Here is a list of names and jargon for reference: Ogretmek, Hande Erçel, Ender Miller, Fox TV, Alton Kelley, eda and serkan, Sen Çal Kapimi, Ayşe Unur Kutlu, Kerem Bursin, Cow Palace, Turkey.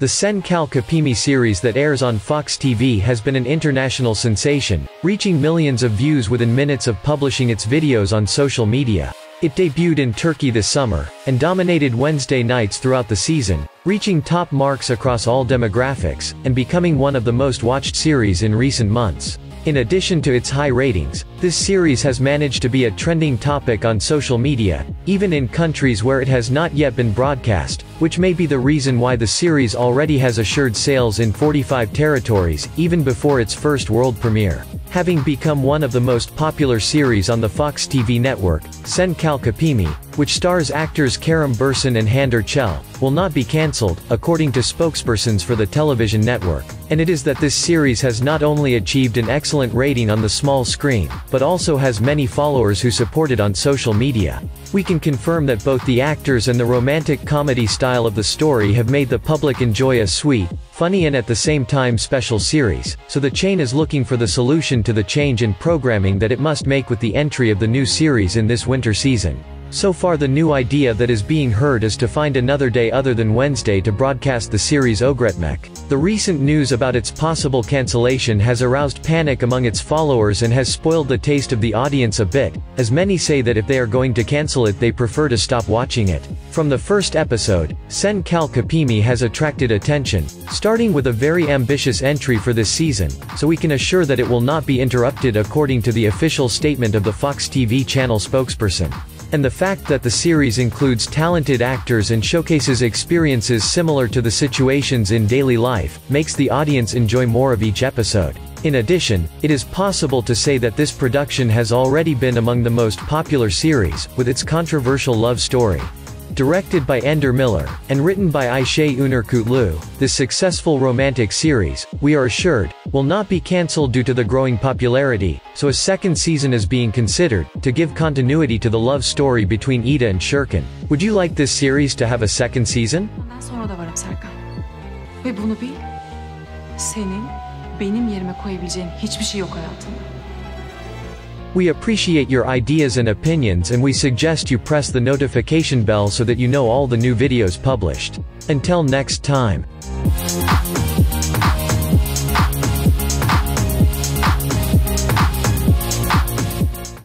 The Sen Çal Kapimi series that airs on Fox TV has been an international sensation, reaching millions of views within minutes of publishing its videos on social media. It debuted in Turkey this summer, and dominated Wednesday nights throughout the season, reaching top marks across all demographics, and becoming one of the most watched series in recent months. In addition to its high ratings, this series has managed to be a trending topic on social media, even in countries where it has not yet been broadcast, which may be the reason why the series already has assured sales in 45 territories, even before its first world premiere. Having become one of the most popular series on the Fox TV network, Sen Çal Kapimi, which stars actors Kerem Bursin and Hande Erçel, will not be cancelled, according to spokespersons for the television network. And it is that this series has not only achieved an excellent rating on the small screen, but also has many followers who support it on social media. We can confirm that both the actors and the romantic comedy style of the story have made the public enjoy a sweet, funny and at the same time special series, so the chain is looking for the solution to the change in programming that it must make with the entry of the new series in this winter season. So far the new idea that is being heard is to find another day other than Wednesday to broadcast the series Ogretmek. The recent news about its possible cancellation has aroused panic among its followers and has spoiled the taste of the audience a bit, as many say that if they are going to cancel it they prefer to stop watching it. From the first episode, Sen Çal Kapimi has attracted attention, starting with a very ambitious entry for this season, so we can assure that it will not be interrupted according to the official statement of the Fox TV channel spokesperson. And the fact that the series includes talented actors and showcases experiences similar to the situations in daily life, makes the audience enjoy more of each episode. In addition, it is possible to say that this production has already been among the most popular series, with its controversial love story. Directed by Ender Miller, and written by Ayşe Unur Kutlu, this successful romantic series, we are assured, will not be cancelled due to the growing popularity, so a second season is being considered, to give continuity to the love story between Ida and Şirkin. Would you like this series to have a second season? Ben sonra da varım Serkan. Ve bunu bil, senin, benim yerime koyabileceğin hiçbir şey yok hayatımda. We appreciate your ideas and opinions and we suggest you press the notification bell so that you know all the new videos published. Until next time.